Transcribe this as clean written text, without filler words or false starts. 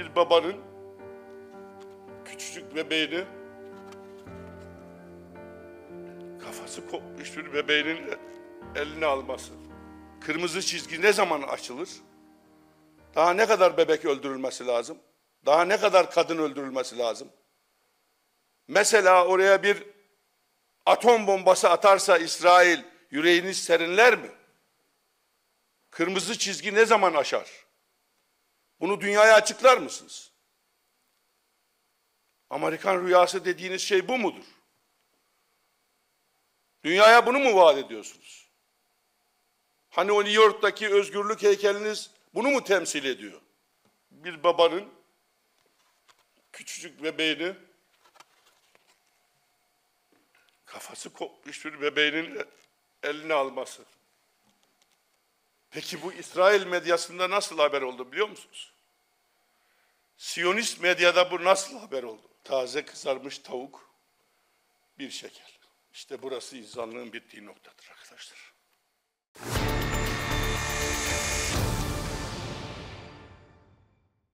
bir babanın küçücük bebeğini, kafası kopmuş bir bebeğinin eline alması. Kırmızı çizgi ne zaman açılır? Daha ne kadar bebek öldürülmesi lazım? Daha ne kadar kadın öldürülmesi lazım? Mesela oraya bir atom bombası atarsa İsrail, yüreğiniz serinler mi? Kırmızı çizgi ne zaman aşar? Bunu dünyaya açıklar mısınız? Amerikan rüyası dediğiniz şey bu mudur? Dünyaya bunu mu vaat ediyorsunuz? Hani o New York'taki özgürlük heykeliniz bunu mu temsil ediyor? Bir babanın küçücük bebeğini, kafası kopmuş bir bebeğinin eline alması. Peki bu İsrail medyasında nasıl haber oldu biliyor musunuz? Siyonist medyada bu nasıl haber oldu? Taze kızarmış tavuk, bir şeker. İşte burası insanlığın bittiği noktadır arkadaşlar.